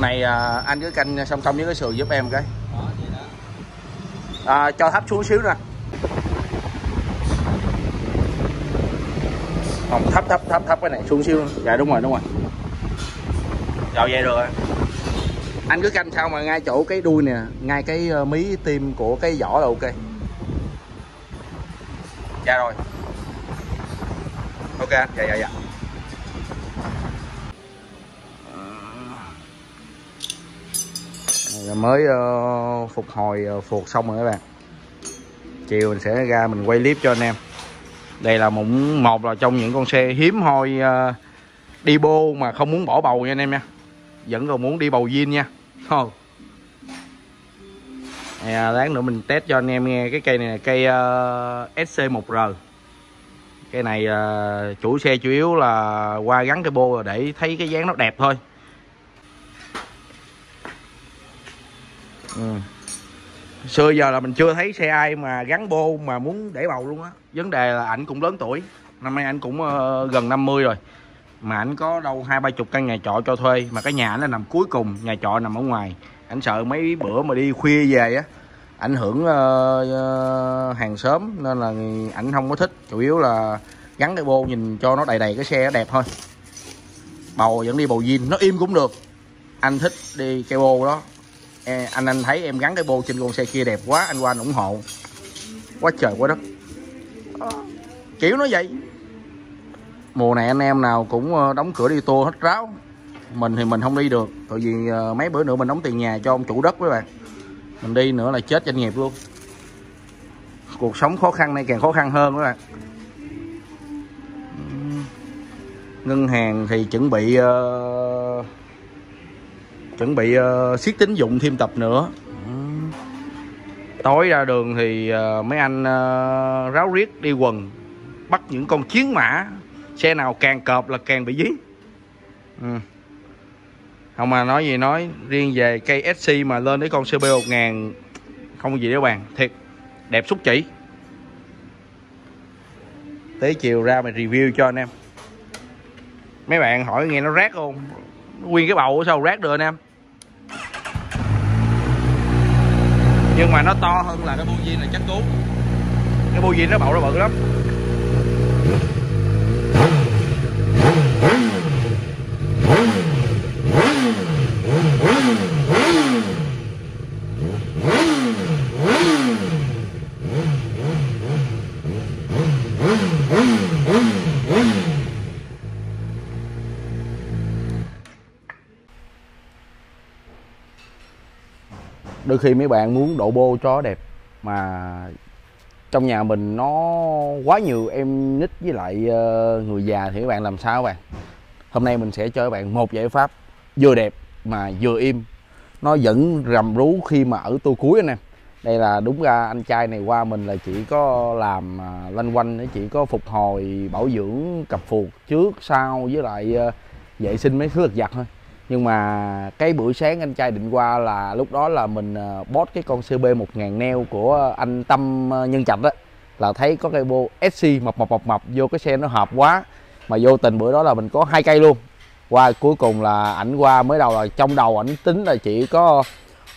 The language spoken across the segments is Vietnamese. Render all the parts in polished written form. này anh cứ canh song song với cái sườn giúp em cái. Cho thấp xuống xíu nè, không thấp thấp cái này xuống xíu. Dạ đúng rồi rồi, vậy được rồi. Anh cứ canh sao mà ngay chỗ cái đuôi nè, ngay cái mí tim của cái vỏ là ok. Dạ rồi, ok. Dạ mới phục hồi phuộc xong rồi các bạn. Chiều mình sẽ ra mình quay clip cho anh em. Đây là một là trong những con xe hiếm hoi đi bô mà không muốn bỏ bầu nha anh em nha, vẫn còn muốn đi bầu zin nha. Thôi lát nữa mình test cho anh em nghe cái cây này là cây SC1r. Cây này chủ xe chủ yếu là qua gắn cái bô để thấy cái dáng nó đẹp thôi. Xưa giờ là mình chưa thấy xe ai mà gắn bô mà muốn để bầu luôn á. Vấn đề là ảnh cũng lớn tuổi, năm nay ảnh cũng gần 50 rồi, mà ảnh có đâu 20-30 căn nhà trọ cho thuê, mà cái nhà nó nằm cuối cùng, nhà trọ nằm ở ngoài. Ảnh sợ mấy bữa mà đi khuya về á ảnh hưởng hàng xóm, nên là ảnh không có thích. Chủ yếu là gắn cái bô nhìn cho nó đầy cái xe nó đẹp thôi. Bầu vẫn đi bầu zin, nó im cũng được. Anh thích đi cây bô đó. Anh thấy em gắn cái bô trên con xe kia đẹp quá, anh qua anh ủng hộ quá trời quá đất, kiểu nó vậy. Mùa này anh em nào cũng đóng cửa đi tour hết ráo, mình thì mình không đi được, tại vì mấy bữa nữa mình đóng tiền nhà cho ông chủ đất các bạn, mình đi nữa là chết doanh nghiệp luôn. Cuộc sống khó khăn này càng khó khăn hơn các bạn. Ngân hàng thì chuẩn bị siết tín dụng thêm tập nữa. Tối ra đường thì mấy anh ráo riết đi quần bắt những con chiến mã, xe nào càng cọp là càng bị dí. Không mà nói gì nói, riêng về cây SC mà lên đến con CB1000 không gì để bàn, thiệt đẹp xuất chỉ. Tới chiều ra mình review cho anh em. Mấy bạn hỏi nghe nó rác không, nguyên cái bầu sao rác được anh em, nhưng mà nó to hơn là cái bô zin là chắc cú. Cái bô zin nó bậu nó bự lắm. Đôi khi mấy bạn muốn độ bô cho đẹp mà trong nhà mình nó quá nhiều em nít với lại người già thì các bạn làm sao các bạn. Hôm nay mình sẽ cho các bạn một giải pháp vừa đẹp mà vừa im, nó vẫn rầm rú khi mà ở tua cuối anh em. Đây là đúng ra anh trai này qua mình là chỉ có làm loanh quanh, chỉ có phục hồi bảo dưỡng cặp phuộc trước sau với lại vệ sinh mấy thứ lặt vặt thôi. Nhưng mà cái buổi sáng anh trai định qua là lúc đó là mình bót cái con CB1000neo của anh Tâm Nhân Trạch đó, là thấy có cây bô SC mập vô cái xe nó hợp quá, mà vô tình bữa đó là mình có 2 cây luôn. Qua cuối cùng là ảnh qua mới đầu là trong đầu ảnh tính là chỉ có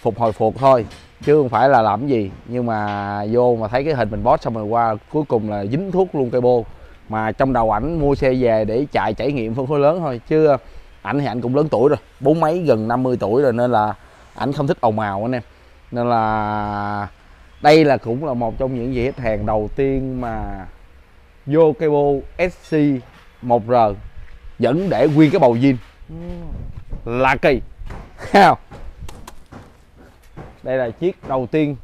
phục hồi phuộc thôi chứ không phải là làm gì, nhưng mà vô mà thấy cái hình mình bót xong rồi qua cuối cùng là dính thuốc luôn cây bô. Mà trong đầu ảnh mua xe về để chạy trải nghiệm phân khối lớn thôi, chứ ảnh thì ảnh cũng lớn tuổi rồi, 40 mấy gần 50 tuổi rồi, nên là ảnh không thích ồn ào anh em. Nên là đây là cũng là một trong những vị khách hàng đầu tiên mà vô cây bô SC1R vẫn để nguyên cái bầu zin là kỳ. Đây là chiếc đầu tiên,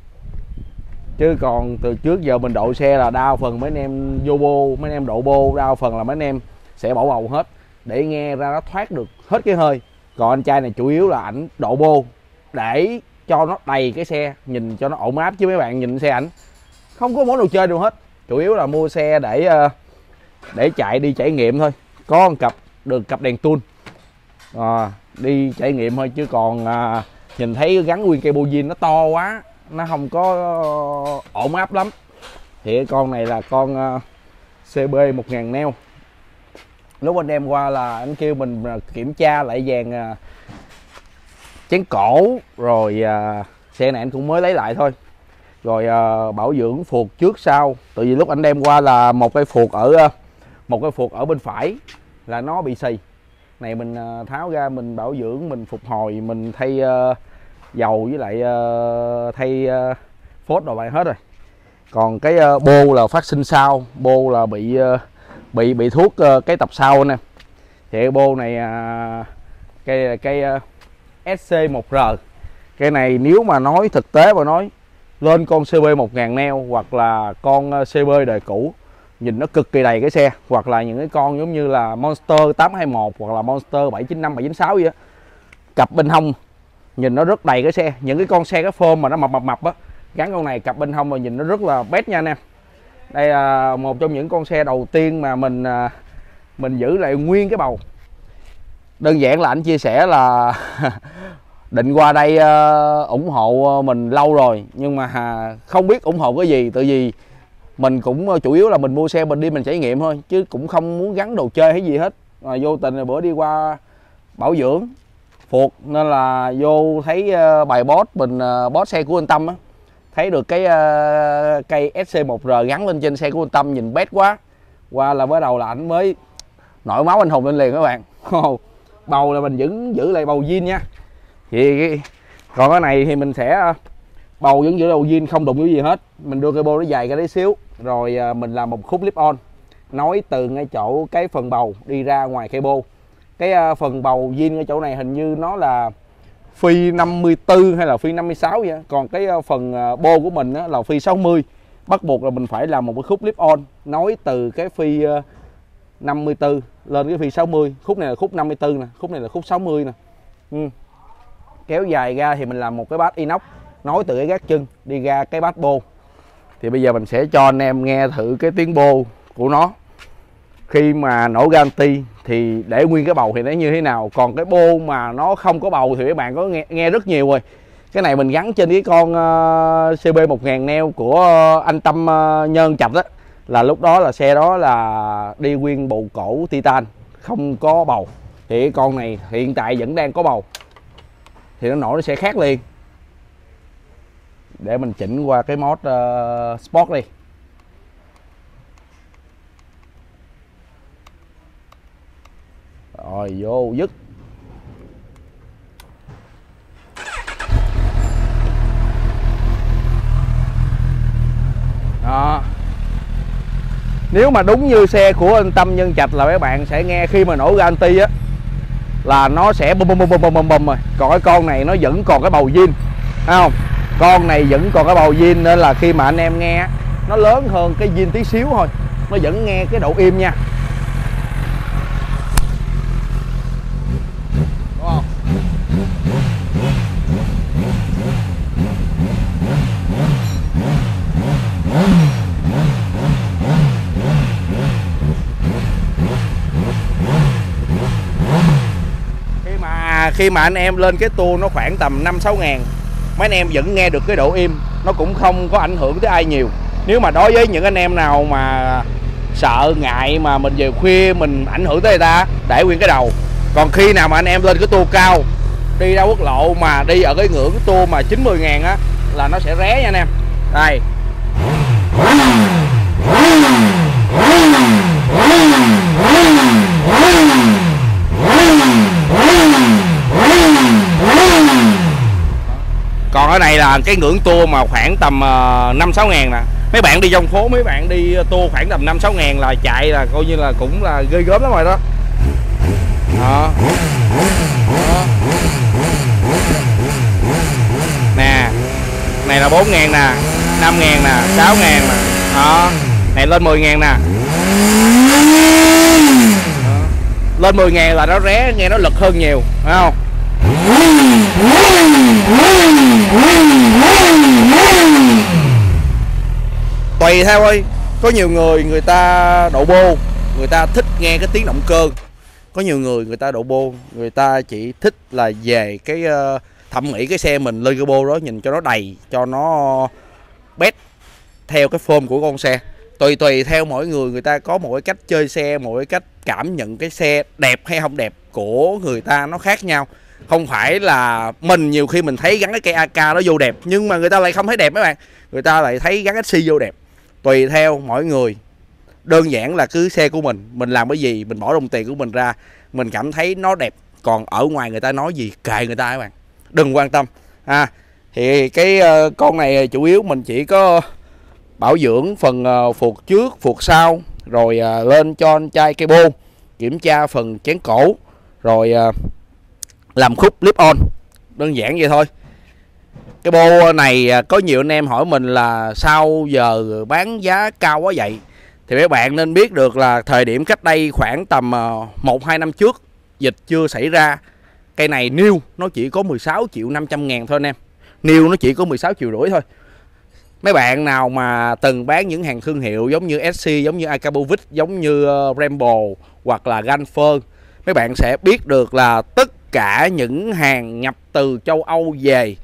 chứ còn từ trước giờ mình độ xe là đa phần mấy anh em vô bô, mấy anh em độ bô đa phần là mấy anh em sẽ bỏ bầu hết để nghe ra nó thoát được hết cái hơi. Còn anh trai này chủ yếu là ảnh độ bô để cho nó đầy cái xe, nhìn cho nó ổn áp, chứ mấy bạn nhìn xe ảnh không có món đồ chơi đâu hết, chủ yếu là mua xe để chạy đi trải nghiệm thôi. Có một cặp được cặp đèn tun đi trải nghiệm thôi, chứ còn nhìn thấy gắn nguyên cây bô zin nó to quá, nó không có ổn áp lắm. Thì con này là con CB1000neo. Lúc anh em qua là anh kêu mình kiểm tra lại dàn chén cổ. Rồi xe này anh cũng mới lấy lại thôi. Rồi bảo dưỡng phuộc trước sau. Tại vì lúc anh đem qua là một cái phuộc ở bên phải là nó bị xì. Này mình tháo ra, mình bảo dưỡng, mình phục hồi, mình thay dầu với lại thay phốt đồ bài hết rồi. Còn cái bô là phát sinh sau, bô là bị thuốc cái tập sau nè. Thì bô này cái SC1r. Cái này nếu mà nói thực tế mà nói, lên con CB1000neo hoặc là con CB đời cũ nhìn nó cực kỳ đầy cái xe, hoặc là những cái con giống như là Monster 821 hoặc là Monster 795, 796 vậy đó. Cặp bên hông nhìn nó rất đầy cái xe. Những cái con xe cái form mà nó mập á, gắn con này cặp bên hông mà nhìn nó rất là bét nha anh em. Đây là một trong những con xe đầu tiên mà mình giữ lại nguyên cái bầu. Đơn giản là anh chia sẻ là định qua đây ủng hộ mình lâu rồi, nhưng mà không biết ủng hộ cái gì. Tại vì mình cũng chủ yếu là mình mua xe mình đi mình trải nghiệm thôi, chứ cũng không muốn gắn đồ chơi hay gì hết. Mà vô tình bữa đi qua bảo dưỡng phuộc nên là vô thấy bài boss mình, boss xe của anh Tâm á, thấy được cái cây SC1R gắn lên trên xe của anh Tâm nhìn bét quá. Qua là mới đầu là ảnh mới nổi máu anh hùng lên liền các bạn. Bầu là mình vẫn giữ lại bầu zin nha. Thì còn cái này thì mình sẽ bầu vẫn giữ đầu zin, không đụng cái gì hết. Mình đưa cái bô nó dài ra đấy xíu, rồi mình làm một khúc clip on nói từ ngay chỗ cái phần bầu đi ra ngoài cây bô. Cái phần bầu zin ở chỗ này hình như nó là phi 54 hay là phi 56 vậy. Còn cái phần bô của mình là phi 60. Bắt buộc là mình phải làm một cái khúc clip on nói từ cái phi 54 lên cái phi 60. Khúc này là khúc 54 nè, khúc này là khúc 60 nè. Kéo dài ra thì mình làm một cái bát inox nói từ cái gác chân đi ra cái bát bô. Thì bây giờ mình sẽ cho anh em nghe thử cái tiếng bô của nó khi mà nổ garanti thì để nguyên cái bầu thì nó như thế nào. Còn cái bô mà nó không có bầu thì các bạn có nghe rất nhiều rồi. Cái này mình gắn trên cái con CB1000neo của anh Tâm Nhân Chập đó, là lúc đó là xe đó là đi nguyên bộ cổ Titan không có bầu. Thì cái con này hiện tại vẫn đang có bầu thì nó nổ nó sẽ khác liền. Để mình chỉnh qua cái mod Sport đi. Rồi vô dứt. Đó. Nếu mà đúng như xe của anh Tâm Nhân Trạch là các bạn sẽ nghe khi mà nổ garanti á là nó sẽ bùm bùm rồi. Còn cái con này nó vẫn còn cái bầu zin, thấy không? Con này vẫn còn cái bầu zin nên là khi mà anh em nghe nó lớn hơn cái zin tí xíu thôi, nó vẫn nghe cái độ im nha. Đúng không? Khi mà anh em lên cái tour nó khoảng tầm 5-6 ngàn, mấy anh em vẫn nghe được cái độ im, nó cũng không có ảnh hưởng tới ai nhiều. Nếu mà đối với những anh em nào mà sợ ngại mà mình về khuya mình ảnh hưởng tới người ta, để nguyên cái đầu. Còn khi nào mà anh em lên cái tour cao, đi ra quốc lộ mà đi ở cái ngưỡng tour mà 90 ngàn á là nó sẽ ré nha anh em. Đây, còn ở đây là cái ngưỡng tour mà khoảng tầm 5-6 ngàn nè. Mấy bạn đi trong phố, mấy bạn đi tour khoảng tầm 5-6 ngàn là chạy là coi như là cũng là ghê gớm lắm rồi đó. Đó. Đó. Nè, này là 4 ngàn nè, 5 ngàn nè, 6 ngàn nè. Đó, này lên 10 ngàn nè. Đó. Lên 10 ngàn là nó ré, nghe nó lực hơn nhiều, phải không? Tùy theo ơi, có nhiều người người ta đậu bô, người ta thích nghe cái tiếng động cơ. Có nhiều người người ta đậu bô, người ta chỉ thích là về cái thẩm mỹ cái xe mình lên cái bô đó nhìn cho nó đầy, cho nó bét theo cái form của con xe. Tùy theo mỗi người, người ta có một cái cách chơi xe, một cái cách cảm nhận cái xe đẹp hay không đẹp của người ta nó khác nhau. Không phải là mình nhiều khi mình thấy gắn cái cây AK nó vô đẹp, nhưng mà người ta lại không thấy đẹp mấy bạn. Người ta lại thấy gắn SC vô đẹp. Tùy theo mỗi người. Đơn giản là cứ xe của mình làm cái gì, mình bỏ đồng tiền của mình ra, mình cảm thấy nó đẹp. Còn ở ngoài người ta nói gì kệ người ta các bạn, đừng quan tâm. Thì cái con này chủ yếu mình chỉ có bảo dưỡng phần phuộc trước, phuộc sau, rồi lên cho anh chai cây bô, kiểm tra phần chén cổ, rồi làm khúc clip on, đơn giản vậy thôi. Cái bô này có nhiều anh em hỏi mình là sao giờ bán giá cao quá vậy, thì mấy bạn nên biết được là thời điểm cách đây khoảng tầm 1-2 năm trước, dịch chưa xảy ra, cây này new nó chỉ có 16.500.000 thôi anh em. New nó chỉ có 16.500.000 thôi. Mấy bạn nào mà từng bán những hàng thương hiệu giống như SC, giống như Acabovic, giống như Rambo hoặc là Ganfer, mấy bạn sẽ biết được là tất cả những hàng nhập từ châu Âu về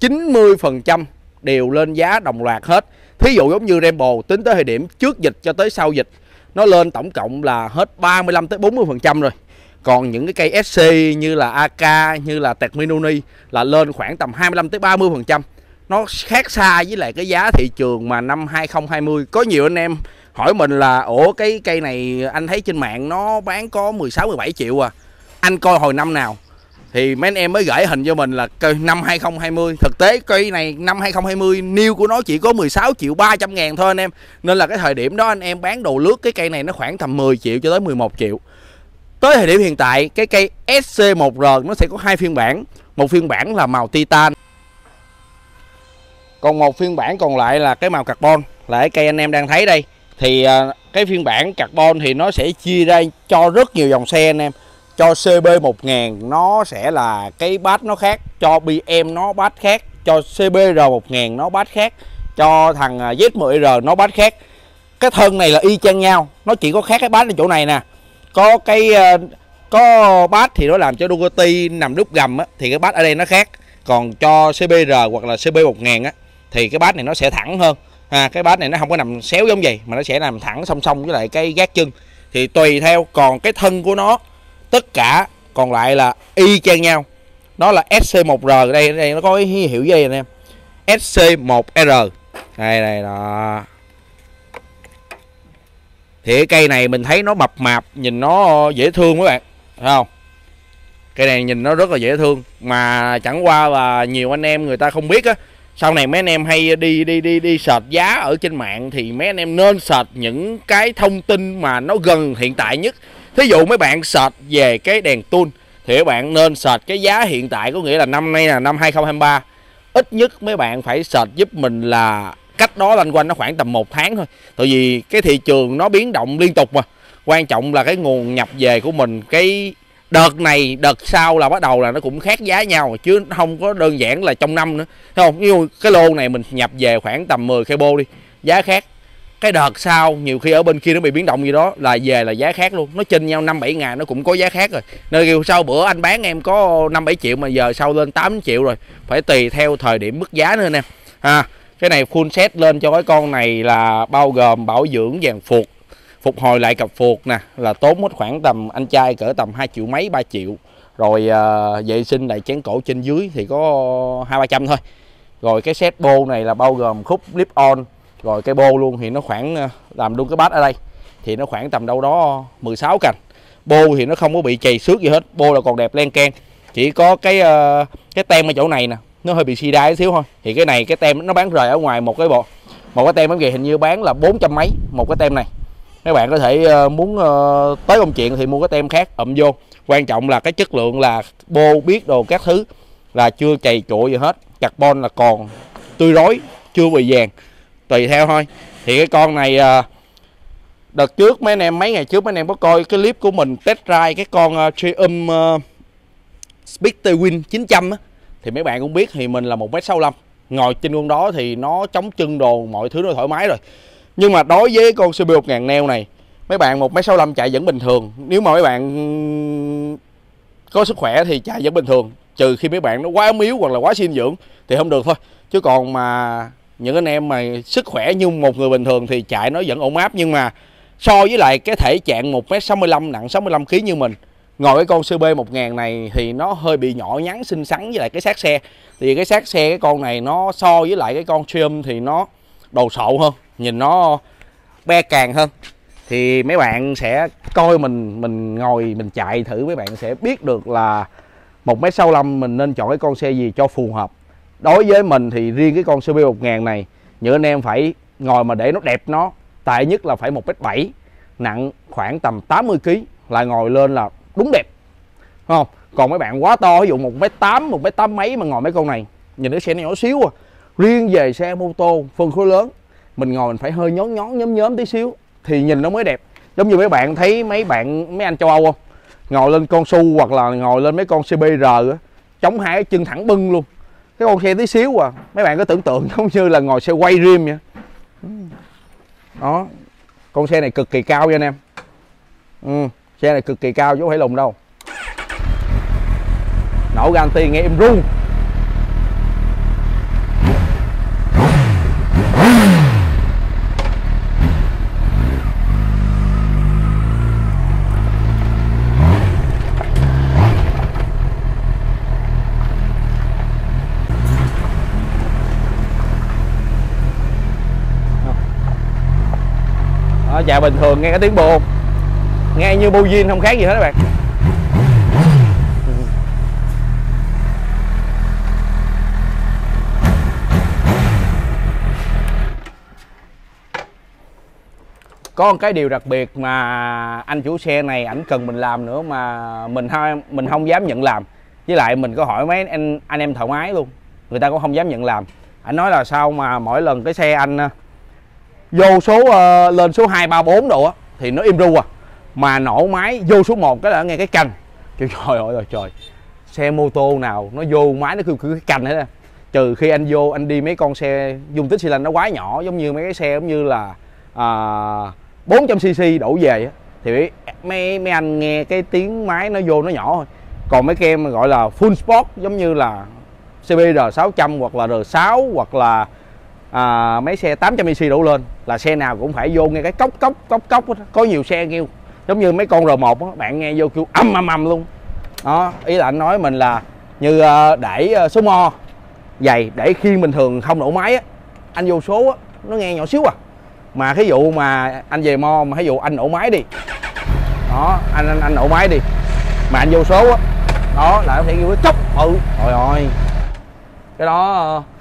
90% đều lên giá đồng loạt hết. Thí dụ giống như Rambo tính tới thời điểm trước dịch cho tới sau dịch, nó lên tổng cộng là hết 35-40% rồi. Còn những cái cây SC như là AK, như là Terminoni là lên khoảng tầm 25-30%. Nó khác xa với lại cái giá thị trường mà năm 2020. Có nhiều anh em hỏi mình là ủa cái cây này anh thấy trên mạng nó bán có 16-17 triệu à, anh coi hồi năm nào? Thì mấy anh em mới gửi hình cho mình là cây năm 2020. Thực tế cây này năm 2020 new của nó chỉ có 16.300.000 thôi anh em. Nên là cái thời điểm đó anh em bán đồ lướt cái cây này nó khoảng tầm 10 triệu cho tới 11 triệu. Tới thời điểm hiện tại cái cây SC1R nó sẽ có hai phiên bản. Một phiên bản là màu Titan, còn một phiên bản còn lại là cái màu carbon, là cái cây anh em đang thấy đây. Thì cái phiên bản carbon thì nó sẽ chia ra cho rất nhiều dòng xe anh em. Cho CB1000 nó sẽ là cái bát nó khác, cho BM nó bát khác, cho CBR1000 nó bát khác, cho thằng Z10R nó bát khác. Cái thân này là y chang nhau, nó chỉ có khác cái bát ở chỗ này nè. Có bát thì nó làm cho Ducati nằm đúp gầm á, thì cái bát ở đây nó khác. Còn cho CBR hoặc là CB1000 á thì cái bát này nó sẽ thẳng hơn. Cái bát này nó không có nằm xéo giống vậy mà nó sẽ nằm thẳng song song với lại cái gác chân. Thì tùy theo, còn cái thân của nó tất cả còn lại là y chang nhau. Nó là SC1R, đây nó có cái hiệu dây này, em SC1R đây này đó. Thì cái cây này mình thấy nó mập mạp, nhìn nó dễ thương các bạn, thấy không? Cây này nhìn nó rất là dễ thương, mà chẳng qua là nhiều anh em người ta không biết á. Sau này mấy anh em hay đi search giá ở trên mạng, thì mấy anh em nên search những cái thông tin mà nó gần hiện tại nhất. Thí dụ mấy bạn search về cái đèn tun thì các bạn nên search cái giá hiện tại, có nghĩa là năm nay là năm 2023. Ít nhất mấy bạn phải search giúp mình là cách đó loanh quanh nó khoảng tầm 1 tháng thôi. Tại vì cái thị trường nó biến động liên tục mà. Quan trọng là cái nguồn nhập về của mình. Cái đợt này đợt sau là bắt đầu là nó cũng khác giá nhau, chứ không có đơn giản là trong năm nữa, thấy không? Như cái lô này mình nhập về khoảng tầm 10 cây bô đi, giá khác. Cái đợt sau nhiều khi ở bên kia nó bị biến động gì đó là về là giá khác luôn. Nó chênh nhau 5-7 ngày nó cũng có giá khác rồi. Nên kiểu sau bữa anh bán em có 5-7 triệu mà giờ sau lên 8 triệu rồi. Phải tùy theo thời điểm mức giá nữa nè. Cái này full set lên cho cái con này là bao gồm bảo dưỡng, dàn phuộc, phục hồi lại cặp phuộc nè, là tốn hết khoảng tầm anh trai cỡ tầm 2 triệu mấy 3 triệu. Rồi vệ sinh lại chén cổ trên dưới thì có 200-300 thôi. Rồi cái set bô này là bao gồm khúc clip on, rồi cái bô luôn, thì nó khoảng làm luôn cái bát ở đây thì nó khoảng tầm đâu đó 16 cành. Bô thì nó không có bị chày xước gì hết, bô là còn đẹp len keng. Chỉ có cái tem ở chỗ này nè, nó hơi bị xi đai xíu thôi. Thì cái này cái tem nó bán rời ở ngoài một cái bộ. Một cái tem bán về hình như bán là 400 mấy một cái tem này. Mấy bạn có thể muốn tới công chuyện thì mua cái tem khác ậm vô. Quan trọng là cái chất lượng là bô biết đồ các thứ, là chưa chày chụa gì hết. Carbon là còn tươi rói, chưa bị vàng. Tùy theo thôi. Thì cái con này đợt trước mấy anh em, mấy ngày trước mấy anh em có coi cái clip của mình test ride cái con Triumph Speedtailwind 900 á. Thì mấy bạn cũng biết thì mình là 1m65, ngồi trên con đó thì nó chống chân đồ, mọi thứ nó thoải mái rồi. Nhưng mà đối với con CB1000neo này, mấy bạn 1m65 chạy vẫn bình thường. Nếu mà mấy bạn có sức khỏe thì chạy vẫn bình thường, trừ khi mấy bạn nó quá miếu hoặc là quá suy dinh dưỡng thì không được thôi. Chứ còn mà những anh em mà sức khỏe như một người bình thường thì chạy nó vẫn ổn áp. Nhưng mà so với lại cái thể trạng 1m65 nặng 65kg như mình, Ngồi cái con CB1000 này thì nó hơi bị nhỏ nhắn xinh xắn với lại cái xác xe. Thì cái xác xe cái con này nó so với lại cái con Triumph thì nó đồ sộ hơn, nhìn nó be càng hơn. Thì mấy bạn sẽ coi mình ngồi mình chạy thử, mấy bạn sẽ biết được là 1m65 mình nên chọn cái con xe gì cho phù hợp. Đối với mình thì riêng cái con CB1000 này, những anh em phải ngồi mà để nó đẹp nó, tại nhất là phải 1m7, nặng khoảng tầm 80kg là ngồi lên là đúng đẹp, đúng không? Còn mấy bạn quá to, ví dụ 1m8, 1m8 mấy mà ngồi mấy con này, nhìn cái xe nó nhỏ xíu à. Riêng về xe mô tô phân khối lớn, mình ngồi mình phải hơi nhón nhón nhóm nhóm tí xíu thì nhìn nó mới đẹp. Giống như mấy bạn thấy mấy anh châu Âu không? Ngồi lên con Su hoặc là ngồi lên mấy con CBR á, chống hai cái chân thẳng bưng luôn. Cái con xe tí xíu à, mấy bạn có tưởng tượng giống như là ngồi xe quay rim vậy. Đó, con xe này cực kỳ cao nha anh em. Xe này cực kỳ cao chứ không phải lùn đâu. Nổ gan tiên nghe em run. Chạy bình thường nghe cái tiếng bô, nghe như bujin không khác gì hết các bạn. Có một cái điều đặc biệt mà anh chủ xe này ảnh cần mình làm nữa mà mình không dám nhận làm. Với lại mình có hỏi mấy anh em thợ máy luôn, người ta cũng không dám nhận làm. Anh nói là sao mà mỗi lần cái xe anh vô số lên số 2, 3, 4 độ á thì nó im ru à, mà nổ máy vô số 1 cái là nghe cái cành. Trời ơi trời, xe mô tô nào nó vô máy nó cứ cái cành hết á. Trừ khi anh vô anh đi mấy con xe dung tích xi lanh nó quá nhỏ, giống như mấy cái xe giống như là 400cc đổ về á, thì mấy anh nghe cái tiếng máy nó vô nó nhỏ thôi. Còn mấy em mà gọi là full sport giống như là CBR600 hoặc là R6 hoặc là mấy xe 800cc đổ lên là xe nào cũng phải vô nghe cái cốc cốc. Có nhiều xe kêu giống như mấy con R1 đó, bạn nghe vô kêu ầm luôn đó. Ý là anh nói mình là như để số mo dày, để khi bình thường không nổ máy á, anh vô số á, nó nghe nhỏ xíu à. Mà cái vụ mà anh về mo mà ví dụ anh nổ máy đi đó, anh nổ máy đi mà anh vô số á, đó là nó sẽ kêu cái cốc. Trời ơi,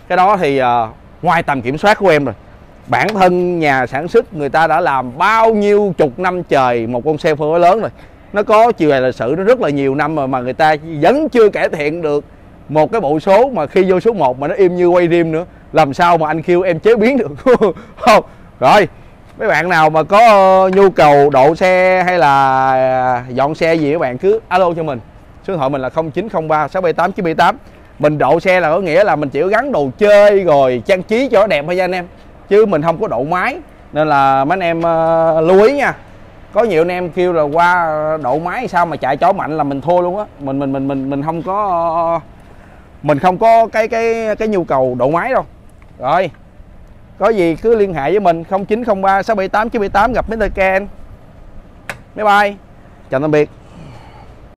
cái đó thì ngoài tầm kiểm soát của em rồi. Bản thân nhà sản xuất người ta đã làm bao nhiêu chục năm trời một con xe phân khối lớn rồi, nó có chiều dài lịch sử nó rất là nhiều năm mà người ta vẫn chưa cải thiện được một cái bộ số mà khi vô số 1 mà nó im như quay rim nữa, làm sao mà anh kêu em chế biến được. Không rồi, mấy bạn nào mà có nhu cầu độ xe hay là dọn xe gì, các bạn cứ alo cho mình. Số điện thoại mình là 0903 678 978. Mình độ xe là có nghĩa là mình chỉ gắn đồ chơi rồi trang trí cho nó đẹp thôi nha anh em, chứ mình không có độ máy. Nên là mấy anh em lưu ý nha. Có nhiều anh em kêu là qua độ máy sao mà chạy chó mạnh là mình thua luôn á. Mình không có cái nhu cầu độ máy đâu. Rồi, có gì cứ liên hệ với mình 0903 678 978, gặp Mr. Ken. Bye bye, chào tạm biệt.